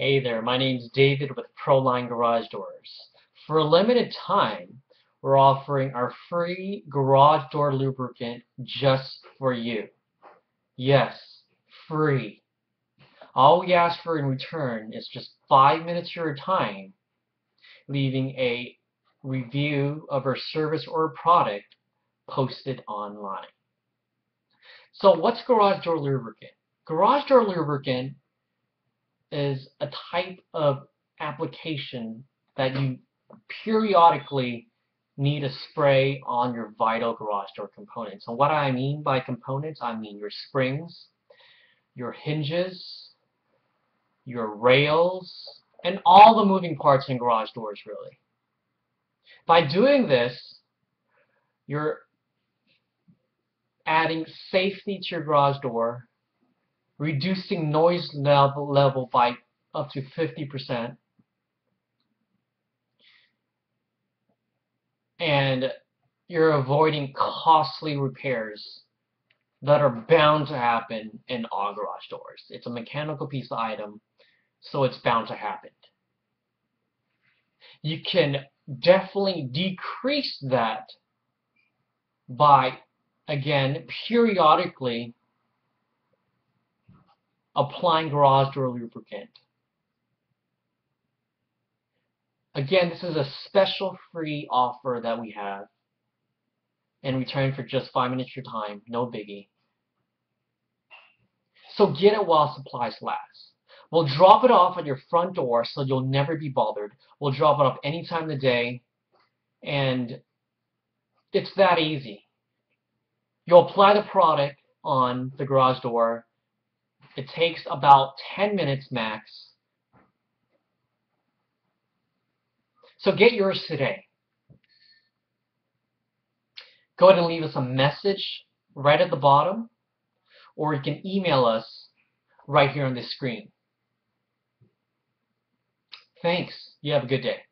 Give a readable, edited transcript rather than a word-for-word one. Hey there, my name is David with ProLine Garage Doors. For a limited time, we're offering our free garage door lubricant just for you. Yes, free. All we ask for in return is just 5 minutes of your time, leaving a review of our service or product posted online. So what's garage door lubricant? Garage door lubricant is a type of application that you periodically need to spray on your vital garage door components. And what I mean by components, I mean your springs, your hinges, your rails, and all the moving parts in garage doors, really. By doing this, you're adding safety to your garage door, reducing noise level by up to 50%, and you're avoiding costly repairs that are bound to happen in all garage doors. It's a mechanical piece of item, so it's bound to happen. You can definitely decrease that by, again, periodically applying garage door lubricant. Again, this is a special free offer that we have in return for just 5 minutes of your time, no biggie. So get it while supplies last. We'll drop it off at your front door so you'll never be bothered. We'll drop it off any time of the day, and it's that easy. You'll apply the product on the garage door. It takes about 10 minutes max. So get yours today. Go ahead and leave us a message right at the bottom, or you can email us right here on this screen. Thanks. You have a good day.